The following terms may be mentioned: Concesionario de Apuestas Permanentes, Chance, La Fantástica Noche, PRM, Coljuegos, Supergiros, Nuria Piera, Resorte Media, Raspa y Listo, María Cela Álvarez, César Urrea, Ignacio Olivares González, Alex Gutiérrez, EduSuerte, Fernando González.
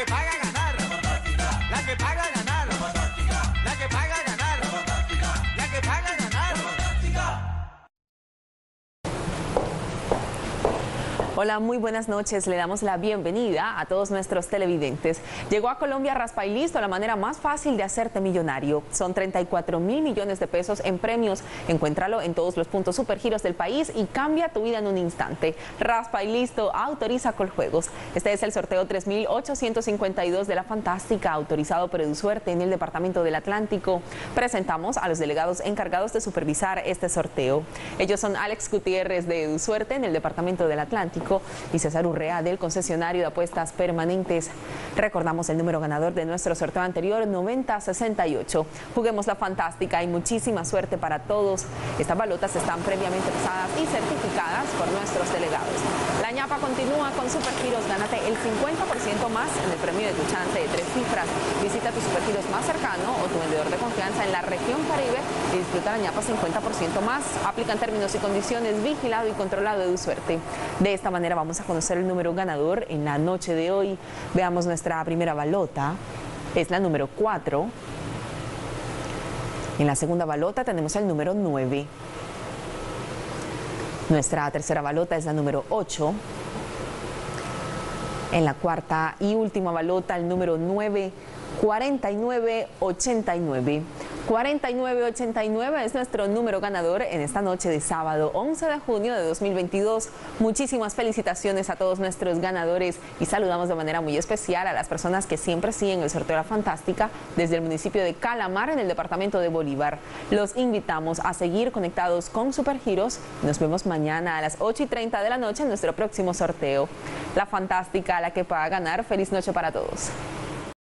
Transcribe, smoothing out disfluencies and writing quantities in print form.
que paga ganar. La Fantástica. La que paga ganar. La Fantástica. La que paga ganar. La Fantástica. La que paga ganar. La Fantástica. Hola, muy buenas noches. Le damos la bienvenida a todos nuestros televidentes. Llegó a Colombia Raspa y Listo, la manera más fácil de hacerte millonario. Son 34.000 millones de pesos en premios. Encuéntralo en todos los puntos Supergiros del país y cambia tu vida en un instante. Raspa y Listo autoriza Coljuegos. Este es el sorteo 3.852 de La Fantástica, autorizado por EduSuerte en el Departamento del Atlántico. Presentamos a los delegados encargados de supervisar este sorteo. Ellos son Alex Gutiérrez de EduSuerte en el Departamento del Atlántico y César Urrea del Concesionario de Apuestas Permanentes. Recordamos el número ganador de nuestro sorteo anterior, 9068. Juguemos La Fantástica y muchísima suerte para todos. Estas balotas están previamente pesadas y certificadas por nuestros delegados. La ñapa continúa con Supergiros. Gánate el 50% más en el premio de tu chance de 3 cifras. Visita tu Supergiros más cercano o tu vendedor de confianza en la región Caribe y disfruta la ñapa 50% más. Aplican términos y condiciones, vigilado y controlado de EduSuerte. De esta manera vamos a conocer el número ganador en la noche de hoy. Veamos nuestra primera balota, es la número 4. En la segunda balota tenemos el número 9. Nuestra tercera balota es la número 8. En la cuarta y última balota, el número 9, 4989. 4989 es nuestro número ganador en esta noche de sábado 11 de junio de 2022. Muchísimas felicitaciones a todos nuestros ganadores y saludamos de manera muy especial a las personas que siempre siguen el sorteo La Fantástica desde el municipio de Calamar en el departamento de Bolívar. Los invitamos a seguir conectados con Supergiros. Nos vemos mañana a las 8:30 de la noche en nuestro próximo sorteo. La Fantástica, la que pueda ganar. Feliz noche para todos.